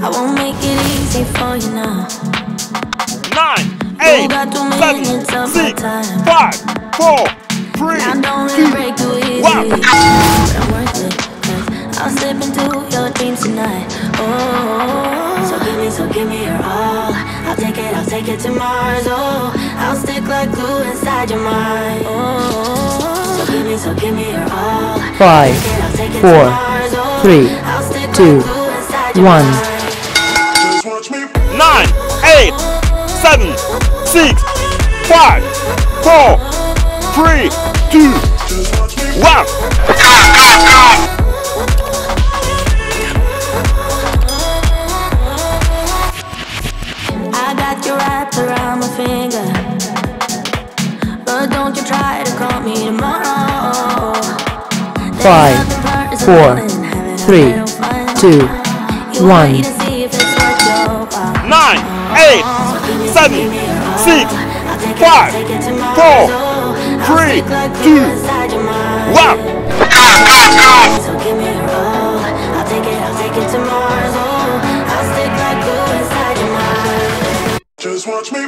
I won't make it easy for you now. 9, 8, 7, 6, 5, 4, 3. I don't really break too easy, but I'm worth it, 'cause I'll slip into your dreams tonight. Oh, so give me your all. I'll take it to Mars. Oh, I'll stick like glue inside your mind. Oh, so give me your all. 5, 4, 3, 2, 1. 9, 8, 7, 6, 5, 4, 3, 2, 1. I got your wrapped around my finger, but don't you try to call me tomorrow. 5, 4, 3, 2, 1. 9, 8, 7, 6, 5, 4, 3, 2, 1. So give me your all. I'll take it to Mars. Oh, I'll stick like glue inside your mind. Just watch me.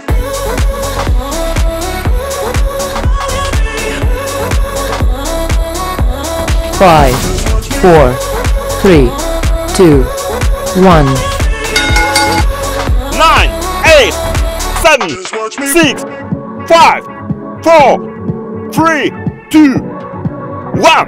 Five, four, three, two, one. 9, 8, 7, 6, 5, 4, 3, 2, 1.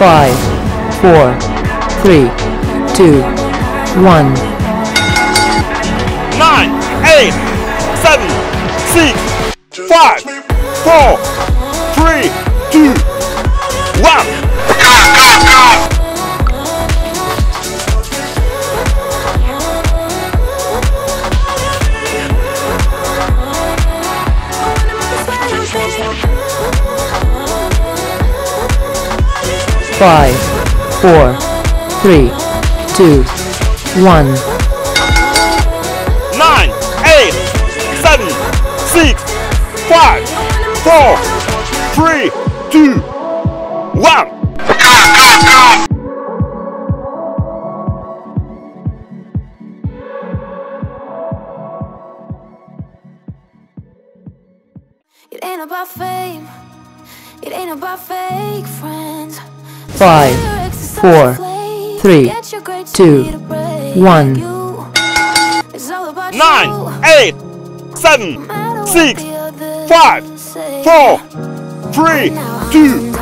Five, 4, 3, 2, 1. 9, 8, 7, 6, 5, 4, 3, 2, 1. Five, 4, 3, 2, 1. 9, 8, 7, 6, 5, 4, 3, 2, 1. It ain't about fame, it ain't about fake friends. 5, 4, 3, 2, 1. 9, 8, 7, 6, 5, 4, 3, 2,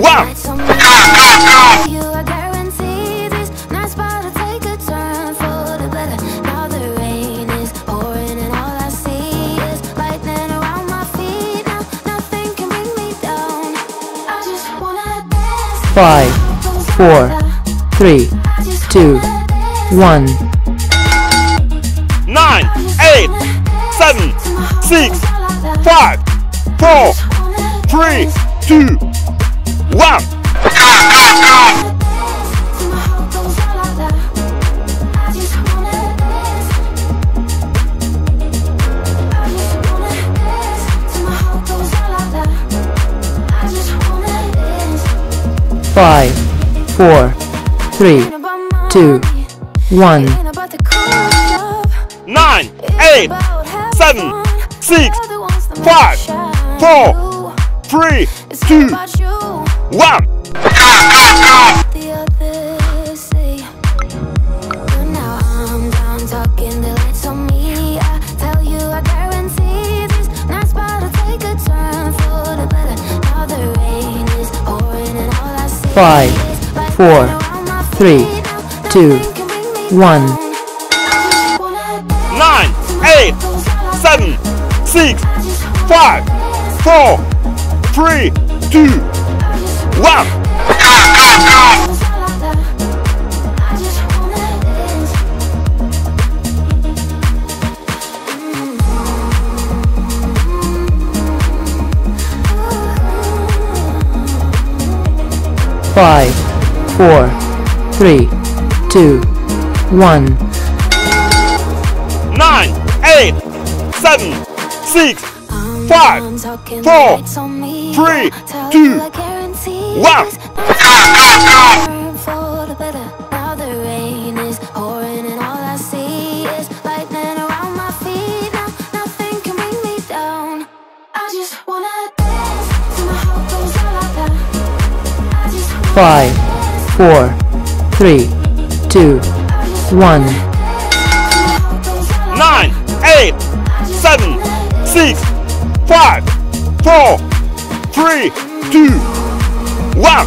1. I guarantee this night's about to take a turn for the better. Now the rain is pouring and all I see is lightning around my feet. Now nothing can bring me down. I just wanna dance. 5, 4, 3, 2, 1. 9, 8, 7, 6, 5, 4, 3, 2, 1. Five, 4, 3, 2, 1. 9, 8, 7, 6, 5, 4, 3, 2, 1. Five, 4, 3, 2, 1. 9, 8, 7, 6, 5, 4, 3, 2, 1. 5, 4, 3, 2, 1. 9, 8, 7, 6, 5, 4, 3, 2, 1. Five, four, three, two, one. 9, 8, 7, 6, 5, 4, 3, 2, 1.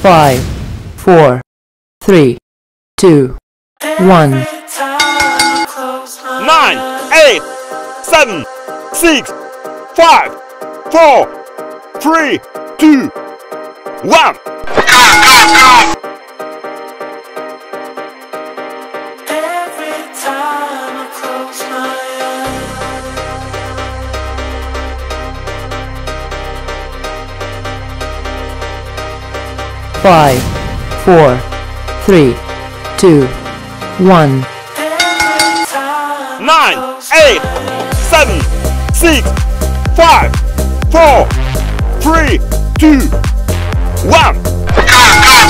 Five, four, three, two, one. 9, 8, 7, 6, 5, 4, 3, 2, 1. Five, four, three, two, one. 9, 8, 7, 6, 5, 4, 3, 2, 1.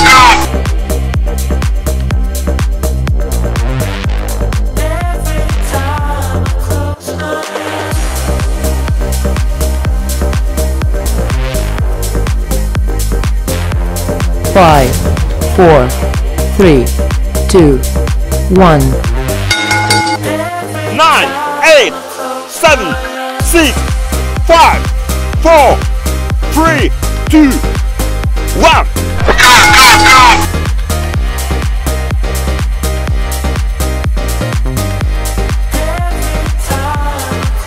Five, four, three, two, one. 9, 8, 7, 6, 5, 4, 3,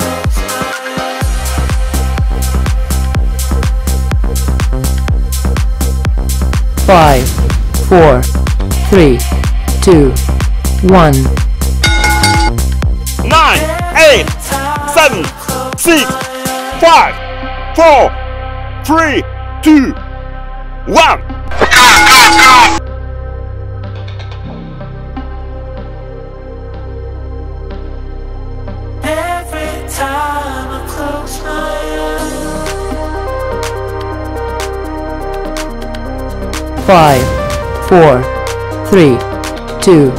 2, 1. Five, four, three, two, one. 9, 8, 7, 6, 5, 4, 3, 2, 1. Every time I close my eyes. 5, 4, 3, 2,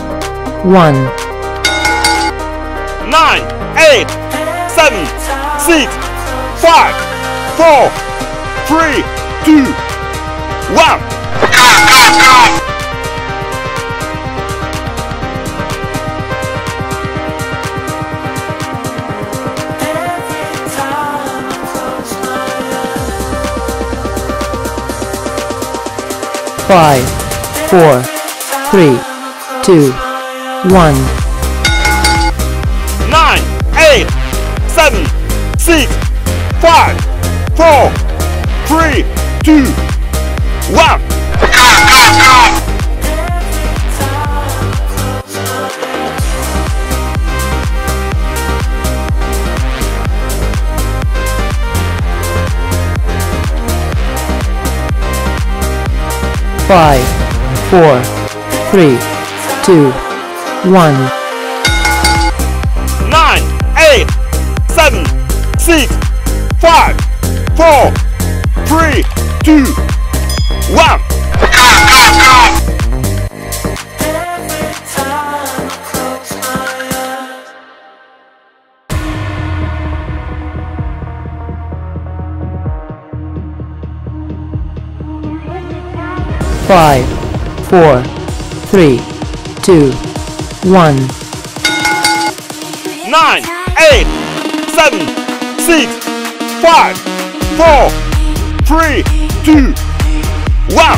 1. 9, 8, 7, 6, 5, 4, 3, 2, 1. Five, four, three, two, one. 9, 8, 7, 6, 5, 4, 3, 2, 1. Five, four, three, two, one. 9, 8, 7, 6, 5, 4, 3, 2, 1. Five, four, three, two, one. 9, 8, 7, 6, 5, 4, 3, 2, 1.